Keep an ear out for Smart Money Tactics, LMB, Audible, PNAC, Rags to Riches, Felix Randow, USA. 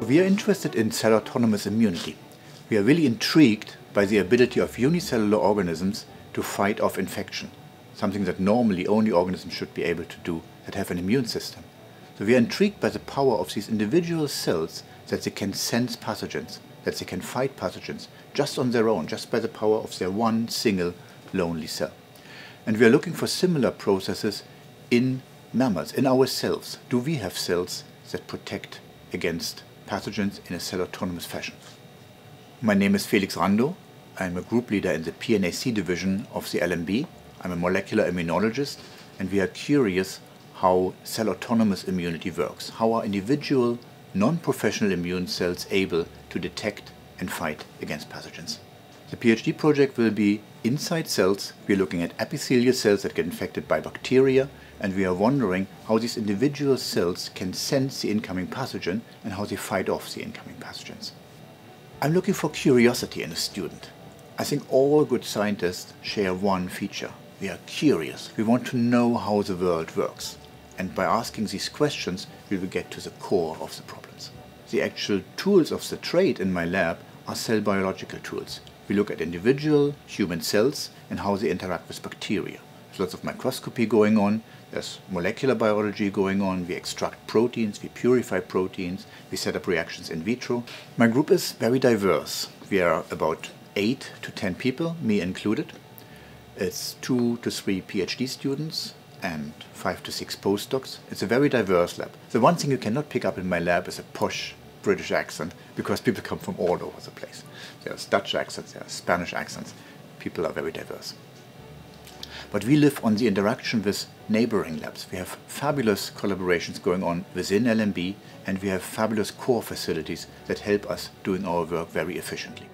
We are interested in cell autonomous immunity. We are really intrigued by the ability of unicellular organisms to fight off infection, something that normally only organisms should be able to do that have an immune system. So we are intrigued by the power of these individual cells, that they can sense pathogens, that they can fight pathogens just on their own, just by the power of their one single lonely cell. And we are looking for similar processes in mammals, in ourselves. Do we have cells that protect against pathogens in a cell-autonomous fashion? My name is Felix Randow. I'm a group leader in the PNAC division of the LMB. I'm a molecular immunologist, and we are curious how cell-autonomous immunity works. How are individual, non-professional immune cells able to detect and fight against pathogens? The PhD project will be inside cells. We're looking at epithelial cells that get infected by bacteria, and we are wondering how these individual cells can sense the incoming pathogen and how they fight off the incoming pathogens. I'm looking for curiosity in a student. I think all good scientists share one feature. We are curious. We want to know how the world works. And by asking these questions, we will get to the core of the problems. The actual tools of the trade in my lab are cell biological tools. We look at individual human cells and how they interact with bacteria. There's lots of microscopy going on, there's molecular biology going on, we extract proteins, we purify proteins, we set up reactions in vitro. My group is very diverse. We are about 8 to 10 people, me included. It's 2 to 3 PhD students and 5 to 6 postdocs. It's a very diverse lab. The one thing you cannot pick up in my lab is a posh British accent, because people come from all over the place. There's Dutch accents, there's Spanish accents. People are very diverse. But we live on the interaction with neighboring labs. We have fabulous collaborations going on within LMB, and we have fabulous core facilities that help us doing our work very efficiently.